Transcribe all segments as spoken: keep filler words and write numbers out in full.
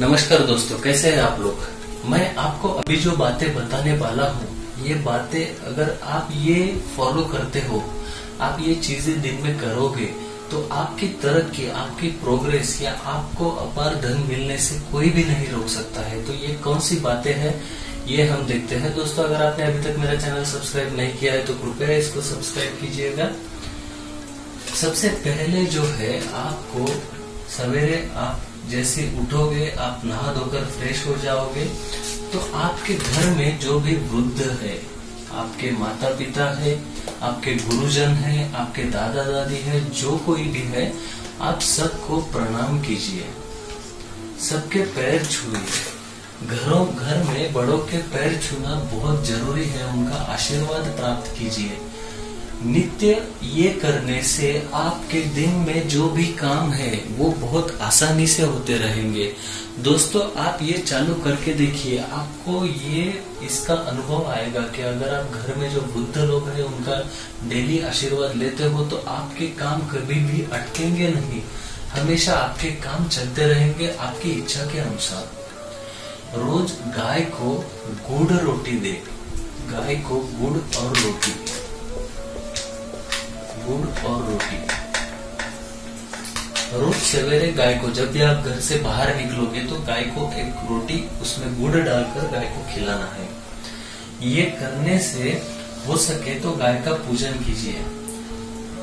नमस्कार दोस्तों, कैसे हैं आप लोग। मैं आपको अभी जो बातें बताने वाला हूँ, ये बातें अगर आप ये फॉलो करते हो, आप ये चीजें दिन में करोगे तो आपकी तरक्की, आपकी प्रोग्रेस या आपको अपार धन मिलने से कोई भी नहीं रोक सकता है। तो ये कौन सी बातें हैं ये हम देखते हैं। दोस्तों, अगर आपने अभी तक मेरा चैनल सब्सक्राइब नहीं किया है तो कृपया इसको सब्सक्राइब कीजिएगा। सबसे पहले जो है, आपको सवेरे आप जैसे उठोगे, आप नहा धोकर फ्रेश हो जाओगे तो आपके घर में जो भी वृद्ध है, आपके माता पिता है, आपके गुरुजन है, आपके दादा दादी है, जो कोई भी है, आप सबको प्रणाम कीजिए, सबके पैर छुइए। घरों घर में बड़ों के पैर छूना बहुत जरूरी है, उनका आशीर्वाद प्राप्त कीजिए। नित्य ये करने से आपके दिन में जो भी काम है वो बहुत आसानी से होते रहेंगे। दोस्तों, आप ये चालू करके देखिए, आपको ये इसका अनुभव आएगा कि अगर आप घर में जो वृद्ध लोग हैं उनका डेली आशीर्वाद लेते हो तो आपके काम कभी भी अटकेंगे नहीं, हमेशा आपके काम चलते रहेंगे आपकी इच्छा के अनुसार। रोज गाय को गुड़ रोटी दे, गाय को गुड़ और रोटी, गुड़ और रोटी रोज सवेरे गाय को, जब भी आप घर से बाहर निकलोगे तो गाय को एक रोटी उसमें गुड़ डालकर गाय को खिलाना है। ये करने से हो सके तो गाय का पूजन कीजिए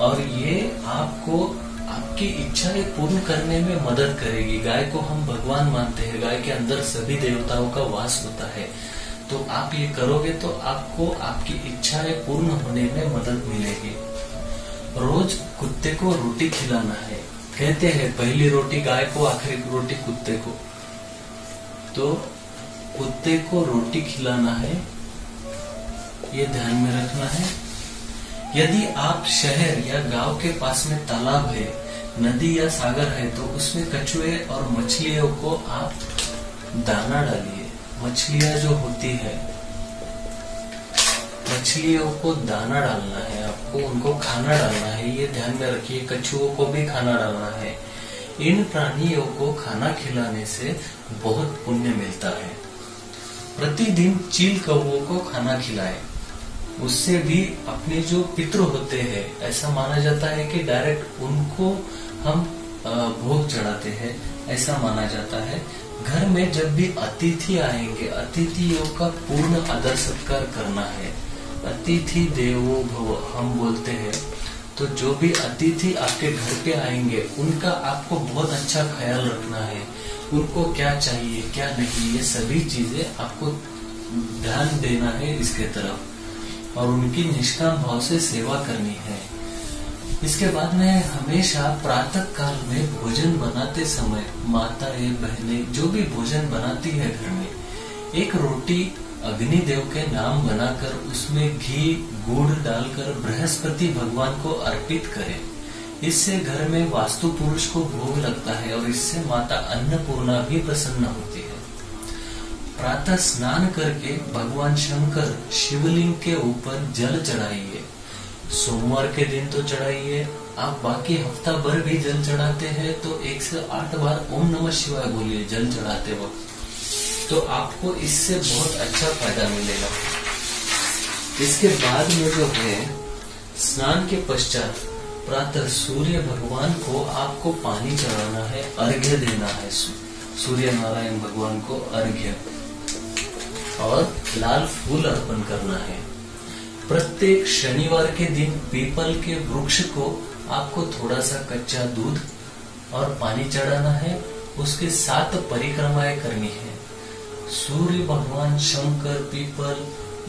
और ये आपको आपकी इच्छाएं पूर्ण करने में मदद करेगी। गाय को हम भगवान मानते हैं, गाय के अंदर सभी देवताओं का वास होता है। तो आप ये करोगे तो आपको आपकी इच्छाएं पूर्ण होने में मदद मिलेगी। रोज कुत्ते को रोटी खिलाना है। कहते हैं पहली रोटी गाय को, आखिरी रोटी कुत्ते को, तो कुत्ते को रोटी खिलाना है, ये ध्यान में रखना है। यदि आप शहर या गांव के पास में तालाब है, नदी या सागर है तो उसमें कछुए और मछलियों को आप दाना डालिए। मछलियां जो होती है, मछलियों को दाना डालना है आपको, उनको खाना डालना है, ये ध्यान में रखिए। कछुओं को भी खाना डालना है। इन प्राणियों को खाना खिलाने से बहुत पुण्य मिलता है। प्रतिदिन चील कौओं को खाना खिलाएं, उससे भी अपने जो पितृ होते हैं, ऐसा माना जाता है कि डायरेक्ट उनको हम भोग चढ़ाते हैं, ऐसा माना जाता है। घर में जब भी अतिथि आएंगे, अतिथियों का पूर्ण आदर सत्कार करना है। अतिथि देवो भव हम बोलते हैं, तो जो भी अतिथि आपके घर पे आएंगे उनका आपको बहुत अच्छा ख्याल रखना है। उनको क्या चाहिए क्या नहीं, ये सभी चीजें आपको ध्यान देना है इसके तरफ, और उनकी निष्काम भाव से सेवा करनी है। इसके बाद में हमेशा प्रातः काल में भोजन बनाते समय माता या बहनें जो भी भोजन बनाती है घर में, एक रोटी अग्निदेव के नाम बनाकर उसमें घी गुड़ डालकर बृहस्पति भगवान को अर्पित करें। इससे घर में वास्तु पुरुष को भोग लगता है और इससे माता अन्नपूर्णा भी प्रसन्न होती है। प्रातः स्नान करके भगवान शंकर शिवलिंग के ऊपर जल चढ़ाइए। सोमवार के दिन तो चढ़ाइए आप, बाकी हफ्ता भर भी जल चढ़ाते हैं तो एक से आठ बार ओम नमः शिवाय बोलिए जल चढ़ाते वक्त, तो आपको इससे बहुत अच्छा फायदा मिलेगा। इसके बाद में जो है, स्नान के पश्चात प्रातः सूर्य भगवान को आपको पानी चढ़ाना है, अर्घ्य देना है। सूर्य नारायण भगवान को अर्घ्य और लाल फूल अर्पण करना है। प्रत्येक शनिवार के दिन पीपल के वृक्ष को आपको थोड़ा सा कच्चा दूध और पानी चढ़ाना है, उसके साथ परिक्रमाएं करनी है। सूर्य भगवान, शंकर, पीपल,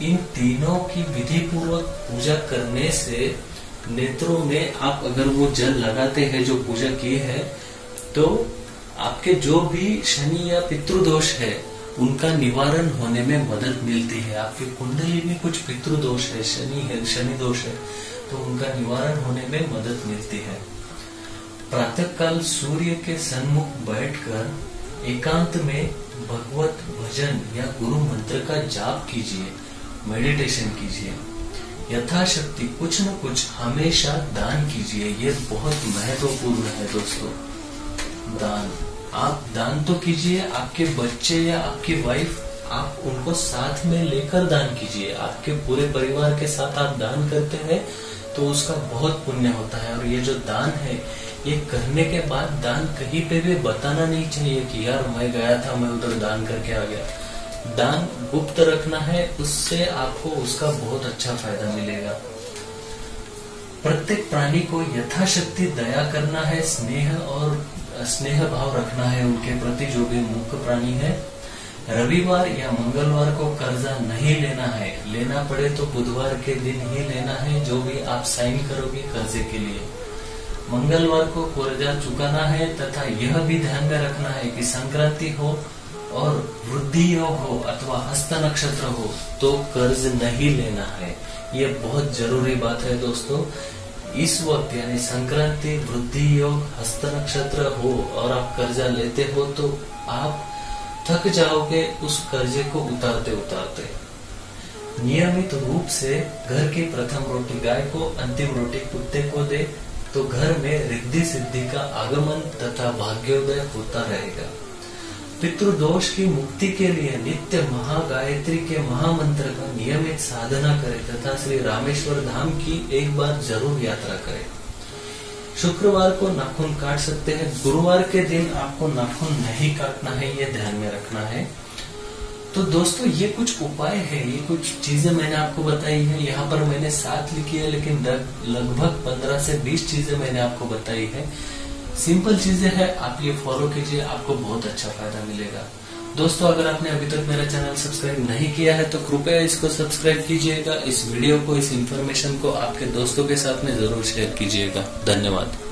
इन तीनों की विधि पूर्वक पूजा करने से नेत्रों में आप अगर वो जल लगाते हैं जो पूजा की है तो आपके जो भी शनि या पितृदोष है उनका निवारण होने में मदद मिलती है। आपकी कुंडली में कुछ पितृदोष है, शनि है, शनि दोष है, तो उनका निवारण होने में मदद मिलती है। प्रातःकाल सूर्य के सन्मुख बैठकर एकांत में भगवत भजन या गुरु मंत्र का जाप कीजिए, मेडिटेशन कीजिए। यथाशक्ति कुछ न कुछ हमेशा दान कीजिए, ये बहुत महत्वपूर्ण है दोस्तों। दान आप दान तो कीजिए, आपके बच्चे या आपकी वाइफ आप उनको साथ में लेकर दान कीजिए। आपके पूरे परिवार के साथ आप दान करते हैं तो उसका बहुत पुण्य होता है। और ये जो दान है ये करने के बाद दान कहीं पे भी बताना नहीं चाहिए कि यार मैं गया था, मैं उधर दान करके आ गया। दान गुप्त रखना है, उससे आपको उसका बहुत अच्छा फायदा मिलेगा। प्रत्येक प्राणी को यथाशक्ति दया करना है, स्नेह और स्नेह भाव रखना है उनके प्रति जो भी मुख्य प्राणी है। रविवार या मंगलवार को कर्जा नहीं लेना है, लेना पड़े तो बुधवार के दिन ही लेना है। जो भी आप साइन करोगे कर्जे के लिए मंगलवार को कर्जा चुकाना है। तथा यह भी ध्यान में रखना है कि संक्रांति हो और वृद्धि योग हो अथवा हस्त नक्षत्र हो तो कर्ज नहीं लेना है। यह बहुत जरूरी बात है दोस्तों। इस वक्त यानी संक्रांति, वृद्धि योग, हस्त नक्षत्र हो और आप कर्जा लेते हो तो आप थक जाओगे उस कर्जे को उतारते उतारते। नियमित रूप से घर की प्रथम रोटी गाय को, अंतिम रोटी कुत्ते को दे तो घर में रिद्धि सिद्धि का आगमन तथा भाग्योदय होता रहेगा। पितृदोष की मुक्ति के लिए नित्य महागायत्री के महामंत्र का नियमित साधना करें तथा श्री रामेश्वर धाम की एक बार जरूर यात्रा करें। शुक्रवार को नाखून काट सकते हैं, गुरुवार के दिन आपको नाखून नहीं काटना है, ये ध्यान में रखना है। तो दोस्तों ये कुछ उपाय है, ये कुछ चीजें मैंने आपको बताई है। यहाँ पर मैंने सात लिखी है लेकिन लगभग पंद्रह से बीस चीजें मैंने आपको बताई है। सिंपल चीजें हैं, आप ये फॉलो कीजिए, आपको बहुत अच्छा फायदा मिलेगा। दोस्तों अगर आपने अभी तक मेरा चैनल सब्सक्राइब नहीं किया है तो कृपया इसको सब्सक्राइब कीजिएगा। इस वीडियो को, इस इंफॉर्मेशन को आपके दोस्तों के साथ में जरूर शेयर कीजिएगा। धन्यवाद।